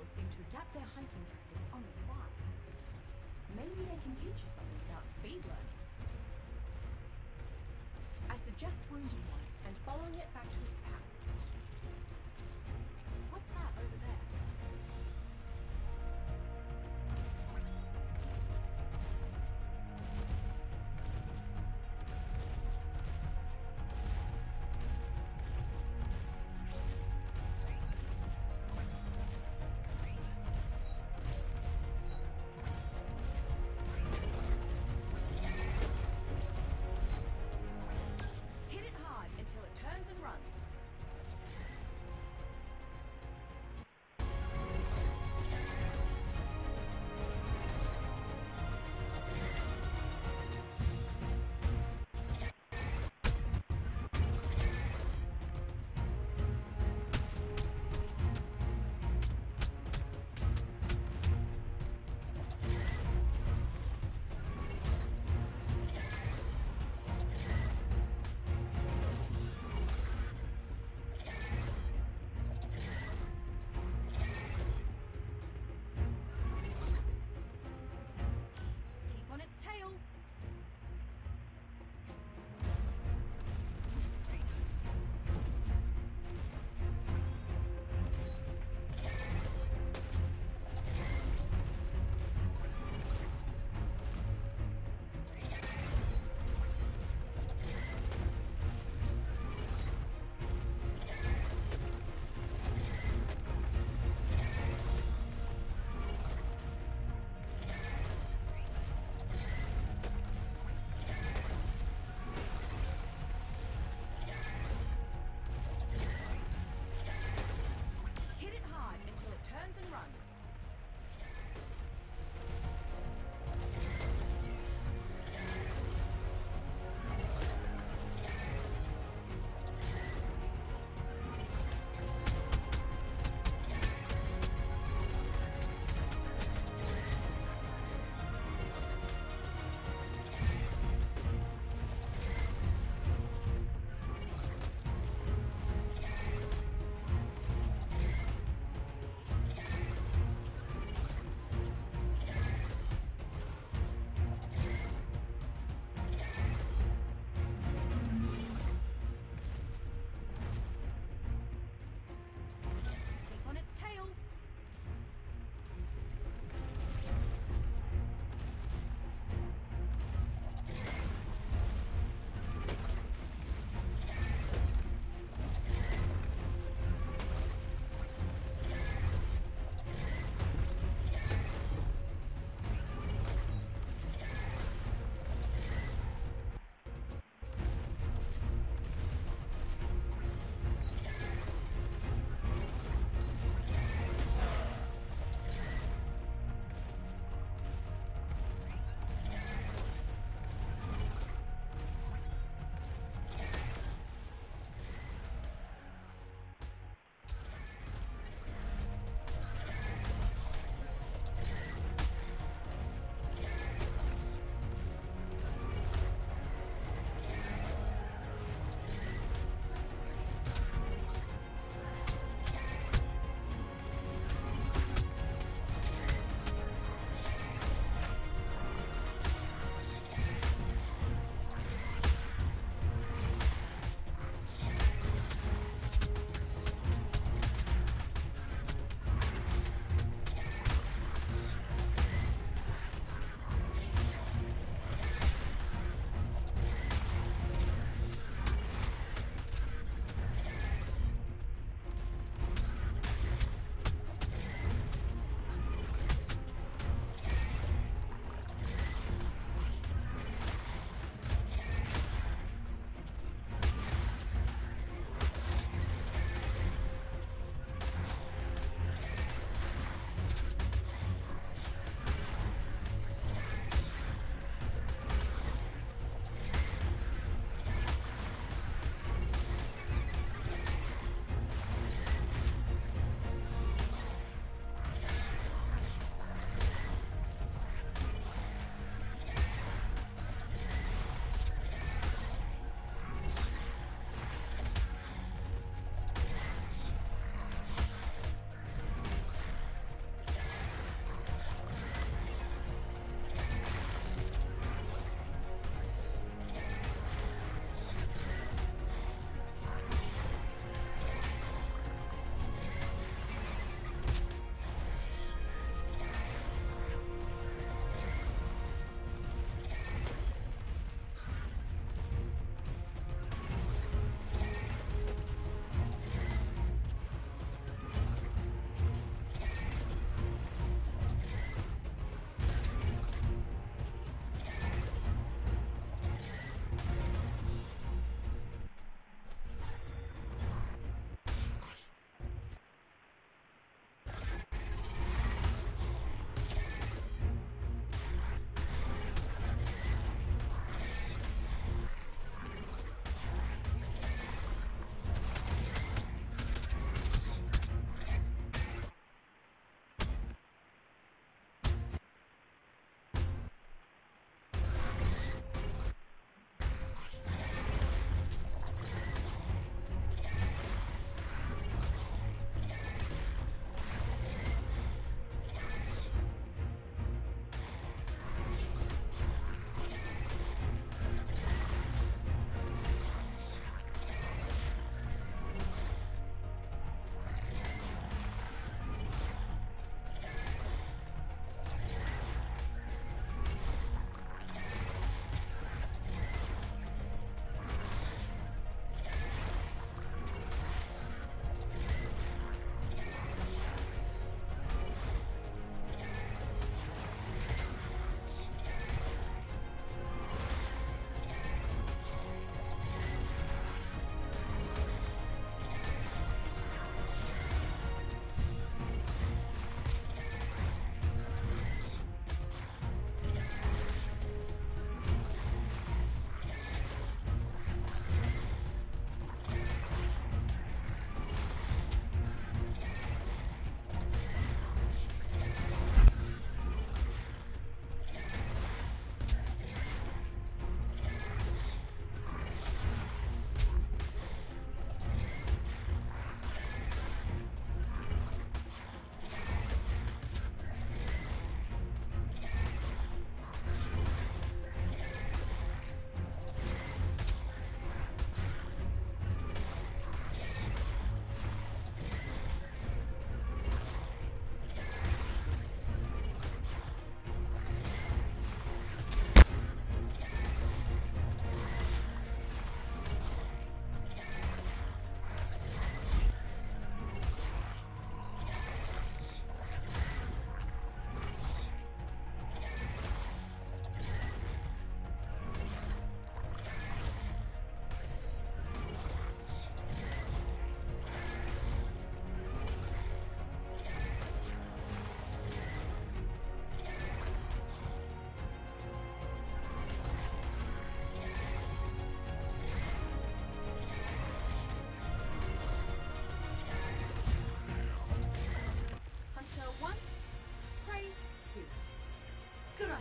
herbivores seem to adapt their hunting tactics on the fly. Maybe they can teach you something about speed learning. I suggest wounding one and following it back to its pack. What's that over there? Runs.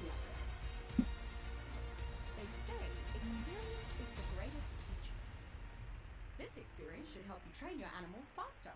They say experience is the greatest teacher. This experience should help you train your animals faster.